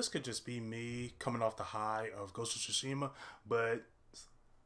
this could just be me coming off the high of Ghost of Tsushima, but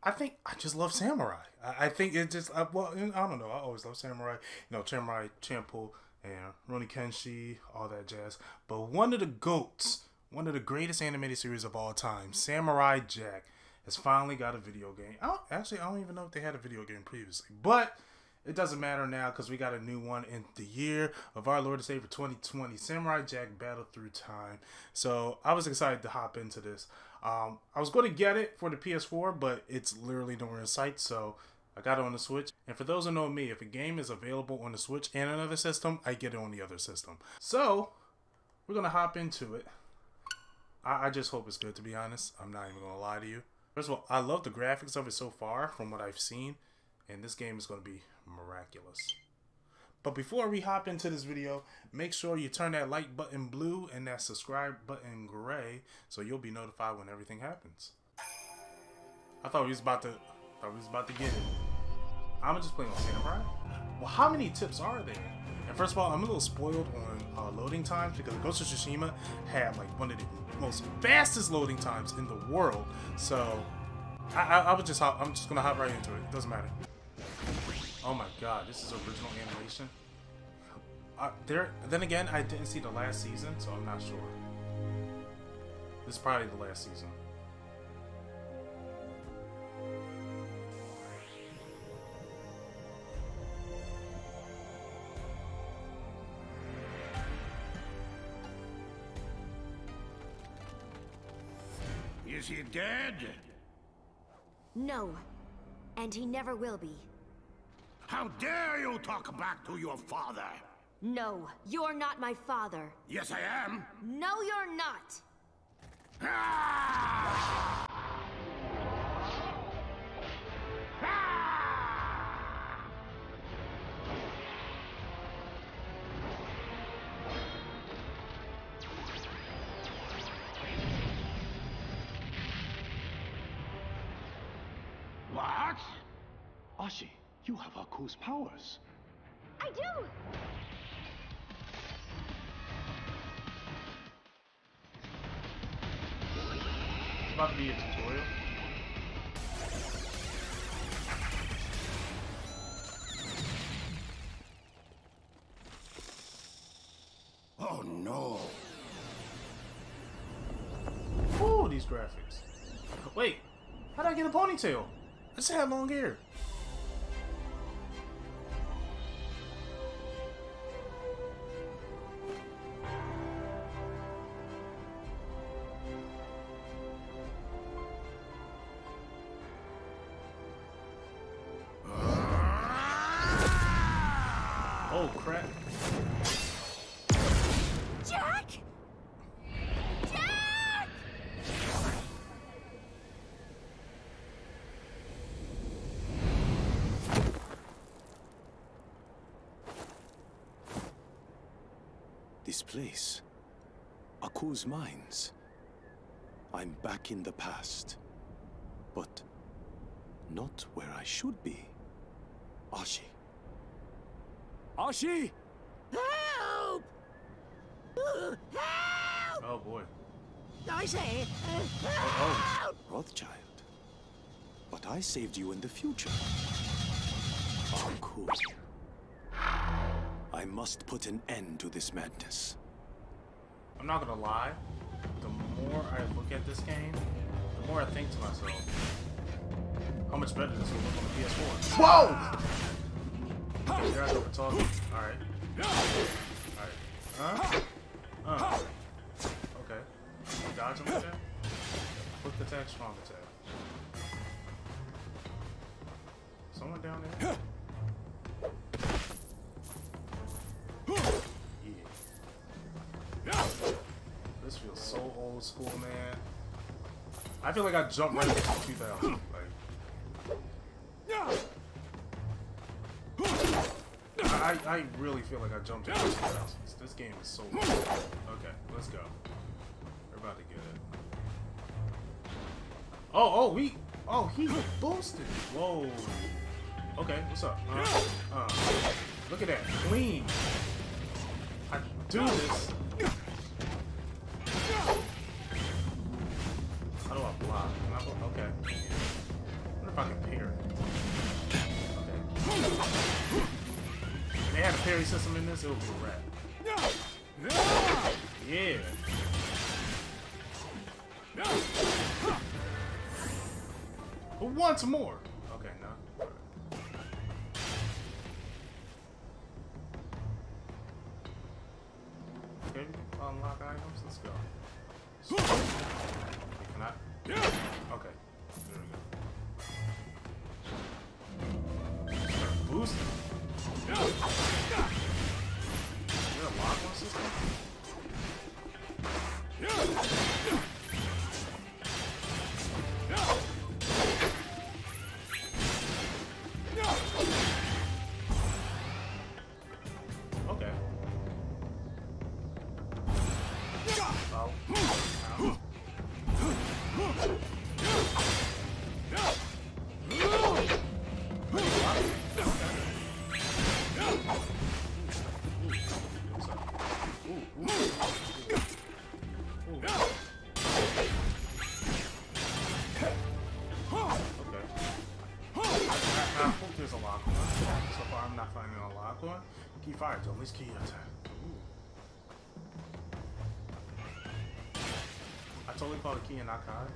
I think I just love samurai. I think it just, well, I don't know. I always love samurai. You know, Samurai Champloo and Ronin Kenshi, all that jazz. But one of the GOATs, one of the greatest animated series of all time, Samurai Jack, has finally got a video game. I don't even know if they had a video game previously. But it doesn't matter now because we got a new one in the year of our Lord and Savior 2020, Samurai Jack Battle Through Time. So I was excited to hop into this. I was going to get it for the PS4, but it's literally nowhere in sight, so I got it on the Switch. And for those who know me, if a game is available on the Switch and another system, I get it on the other system. So we're going to hop into it. I just hope it's good, to be honest. I'm not even going to lie to you. First of all, I love the graphics of it so far from what I've seen, and this game is going to be miraculous. But before we hop into this video, make sure you turn that like button blue and that subscribe button gray so you'll be notified when everything happens. I thought we was about to get it. I'm just playing on Samurai. Well, how many tips are there? And first of all, I'm a little spoiled on loading times because Ghost of Tsushima had like one of the most fastest loading times in the world. So I'm just gonna hop right into it. It doesn't matter. Oh my god, this is original animation. Then again, I didn't see the last season, so I'm not sure. This is probably the last season. Is he dead? No, and he never will be. How dare you talk back to your father? No, you're not my father. Yes, I am. No, you're not. Ah! Ah! What? Ashi. You have Aku's powers. I do! It's about to be a tutorial. Oh no! Ooh, these graphics. Wait, how did I get a ponytail? I just had long hair. Oh crap. Jack! Jack! This place, Aku's mines. I'm back in the past, but not where I should be. Ashi. Ashi! Help! Help! Oh boy. I say, help! Oh, Rothschild. But I saved you in the future. Aku. I must put an end to this madness. I'm not gonna lie. The more I look at this game, the more I think to myself, how much better this will look on the PS4. Whoa! Okay, guys, over talking. Alright. Alright. Okay. Dodge him with that? Quick attack, strong attack. Someone down there? Yeah. This feels so old school, man. I feel like I jumped right into 2000. I really feel like I jumped into 2000s. This game is so cool. Okay, let's go. We're about to get it. Oh, he boosted. Whoa. Okay, what's up? Look at that. Clean. I do this. had a parry system in this, it would be a wrap. Yeah. But once more. Okay, no. Okay, unlock items. Let's go. Can I? Okay. There we go. Start boosting. Is there a lock on system? Okay. Oh. Ow. Key I totally called a key and not Kai.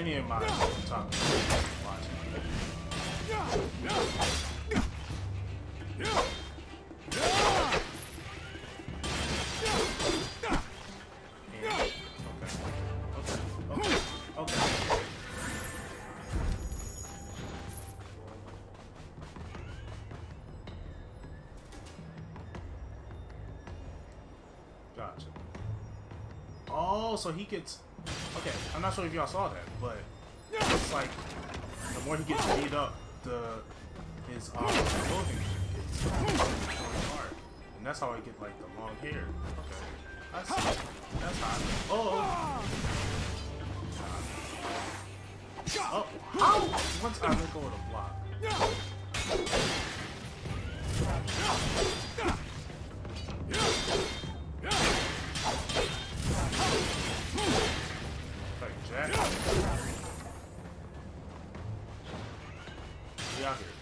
Any of my top watching. So he gets, okay, I'm not sure if y'all saw that, but it's like the more he gets beat up, his clothing gets hard, and that's how I get like the long hair. Okay, I see. That's hot. Oh, how? Once I let go of the block. Jack. We out here.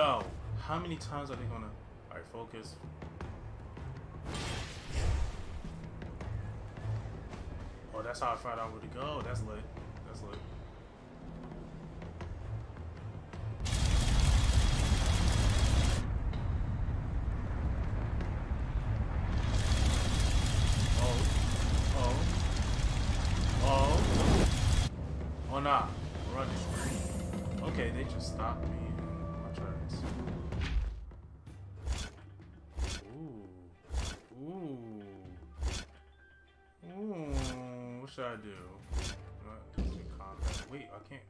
Yo, how many times are they gonna... Alright, focus. Oh, that's how I found out where to go. That's lit. That's lit. Nah, running. Okay, they just stopped me in my tracks. Ooh. What should I do? Not just in combat. Wait, I can't.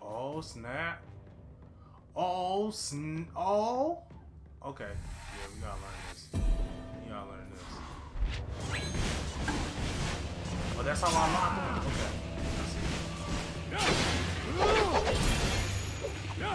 Oh snap! Oh. Okay. Yeah, we gotta learn this. We gotta learn this. Oh, that's how I'm not doing. Okay. No! No!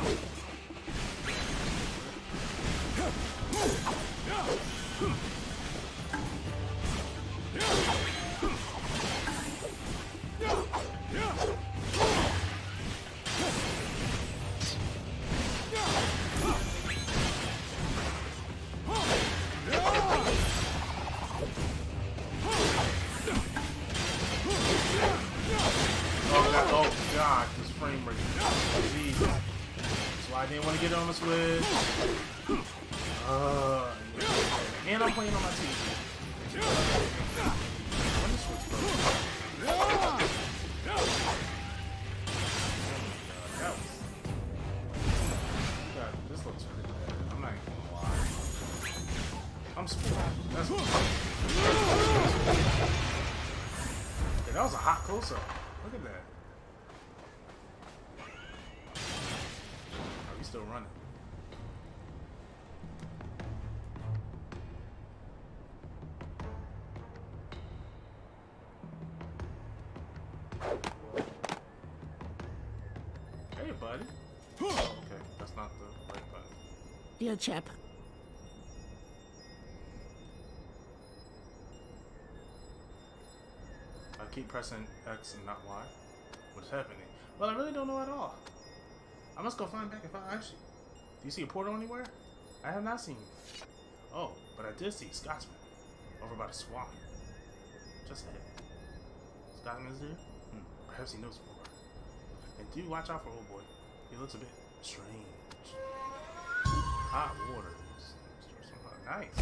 Switch. And I'm playing on my TV. When the Switch broke. That was... God, this looks pretty bad. I'm not even gonna lie. I'm spoiled. That's what yeah, that was a hot close-up. Look at that. Are we still running? Dear chap. I keep pressing X and not Y. What's happening? Well, I really don't know at all. I must go find back and find Ashi. Do you see a portal anywhere? I have not seen it. Oh, but I did see Scotsman over by the swamp. Just ahead. Scotsman's there? Perhaps he knows more. And do watch out for old boy. He looks a bit strange. Hot water. Nice.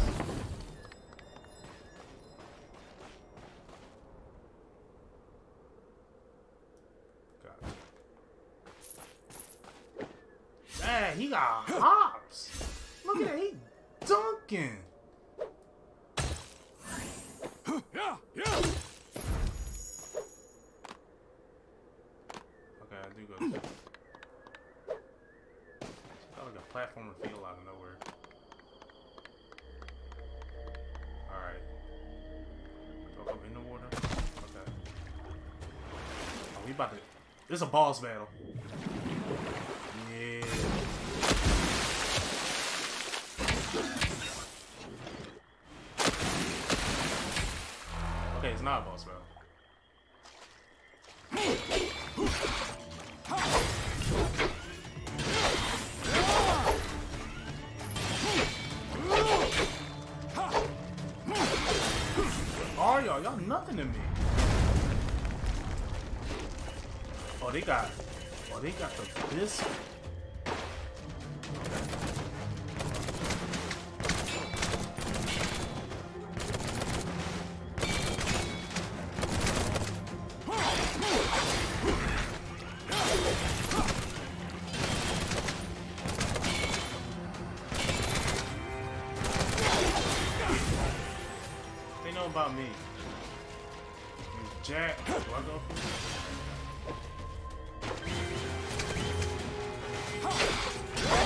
Man, he got hops. Look at that, he dunking. Yeah, yeah. Okay, I do go. It's got like a platformer feel out of nowhere. All right. Go up in the water. Okay. Oh, we about to. This is a boss battle. Yeah. Okay, it's not a boss battle. All y'all nothing to me. Oh, they got the biscuit. About me. Jack, do I go for it? Okay,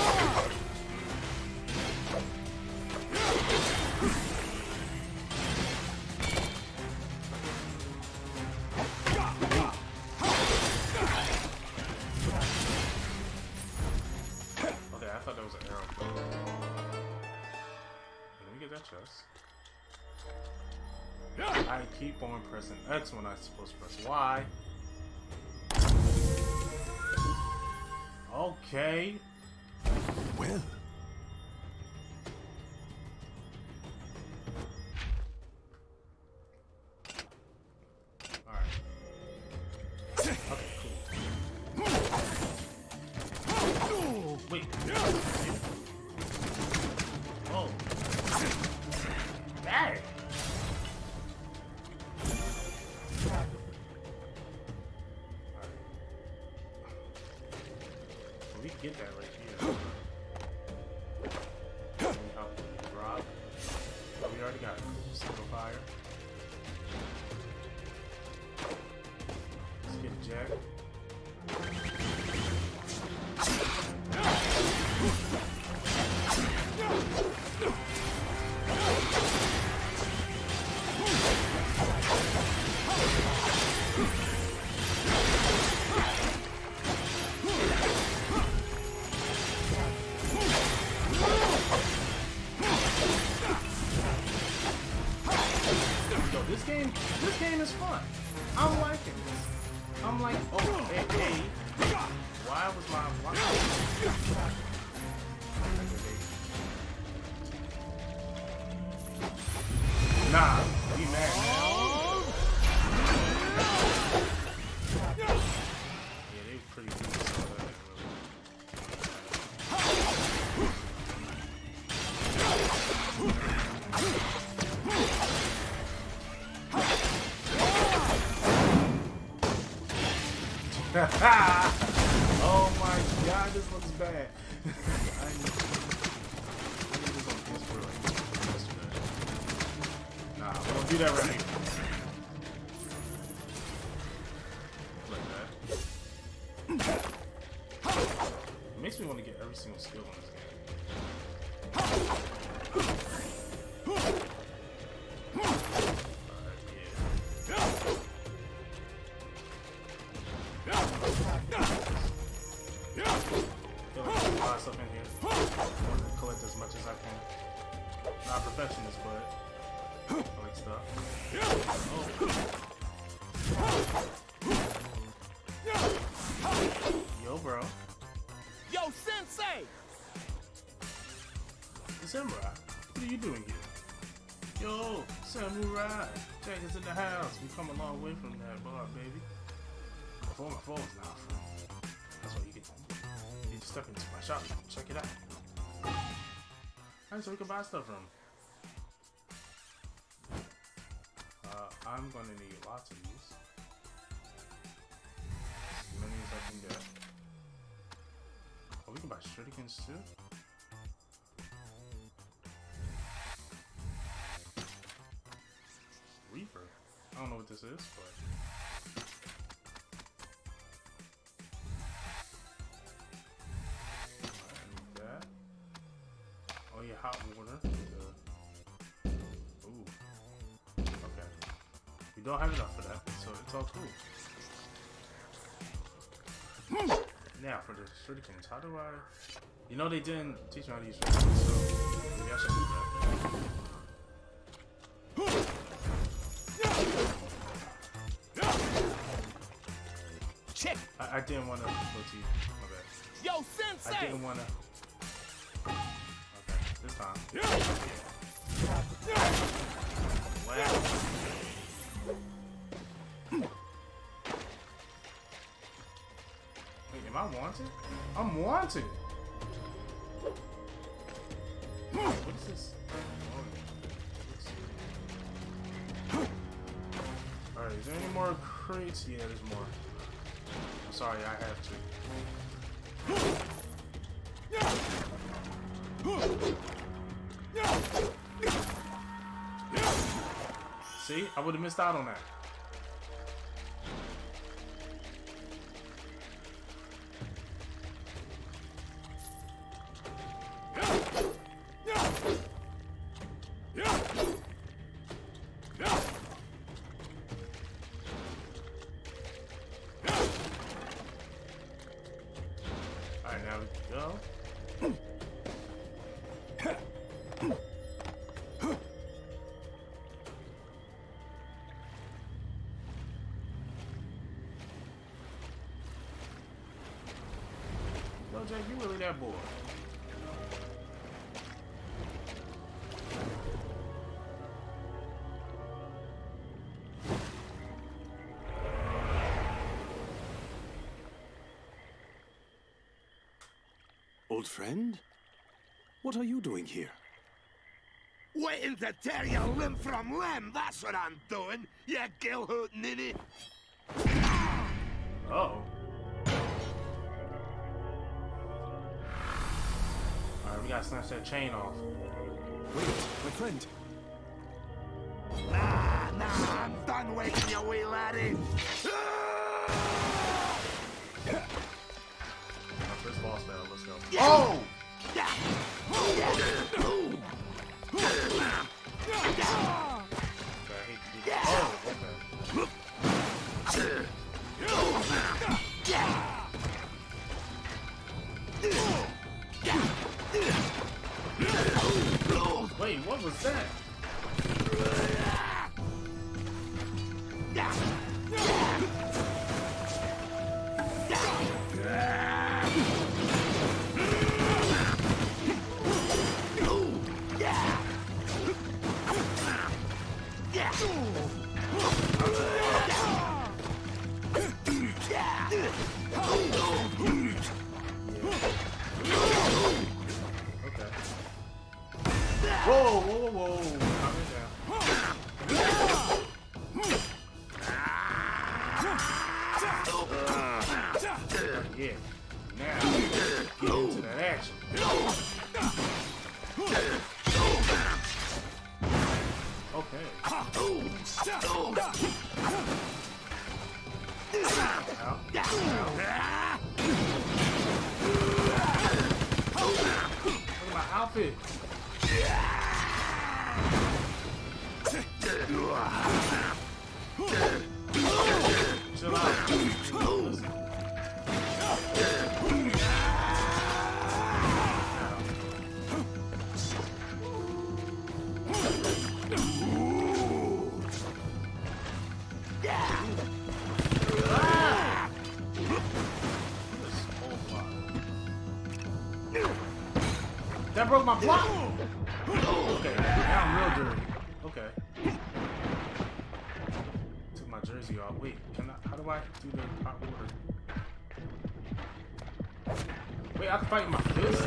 I thought that was an arrow. Let me get that chest. I keep on pressing X when I'm supposed to press Y. Okay. Well. This game is fun. I'm liking this. I'm like, oh, hey, why was my wife? Nah, we mad now. Yeah, they pretty good. Oh my god, this looks bad. I need this on this for like yesterday. Nah, we don't do that right here. Like that. It makes me want to get every single skill on this game. Oh. Samurai, what are you doing here? Yo, Samurai Jack is in the house. We've come a long way from that bar, baby. Before my phone's now, that's what you get. You need to step into my shop. Check it out. Alright, so we can buy stuff from him. I'm gonna need lots of these. As many as I can get. Oh, we can buy shurikens too? Reaper? I don't know what this is, but... Oh yeah, hot water. Ooh. Okay. We don't have enough for that, so it's all cool. Now for the shurikens, how do I? You know they didn't teach me how to use shurikens, so maybe I should do that. I didn't want to go to you. My bad. Yo, sensei! I didn't want to. This time. Yeah. Wow. Wait, am I wanted? I'm wanted! What is this? Alright, is there any more crates? Yeah, there's more. I'm sorry, I have to. See, I would have missed out on that. Jack, you really that bored? Old friend? What are you doing here? Waiting to tear your limb from limb, that's what I'm doing, you gill-hoot ninny! Uh-oh. We gotta snatch that chain off. Wait, my friend. Nah, I'm done waking your wee laddie. Ah! Our first boss battle, let's go. Yeah. Oh! Yeah. Okay. Wait, what was that? That broke my block! Okay, now I'm real dirty. Okay. Took my jersey off. Wait, can I, how do I do the hot water? Wait, I can fight my fist?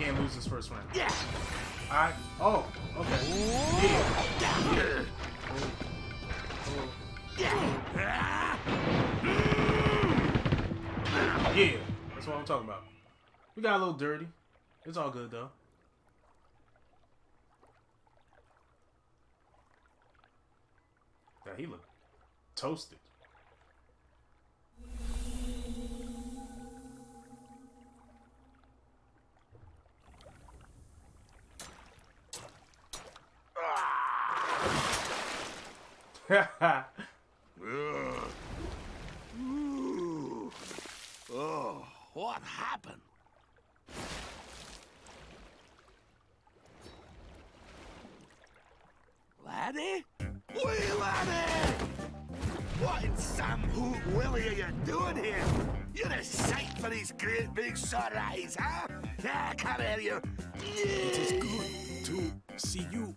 Can't lose this first round. I oh, okay. Yeah. Oh. Oh. Yeah, that's what I'm talking about. We got a little dirty. It's all good though. Yeah, he looked toasted. Oh, what happened? Laddie? Wee laddie! What in Sam Hoot Willie are you doing here? You're a sight for these great big sore eyes, huh? Yeah, come here, you. It is good to see you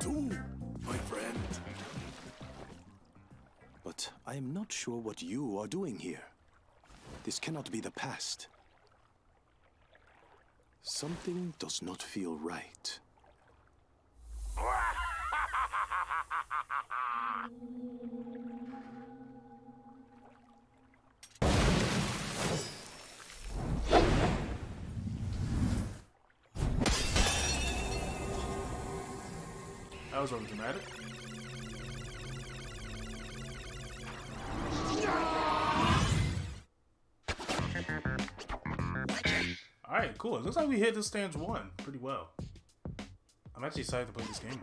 too, my friend. But I am not sure what you are doing here. This cannot be the past. Something does not feel right. That was rather dramatic. Alright, cool. It looks like we hit this stage 1 pretty well. I'm actually excited to play this game.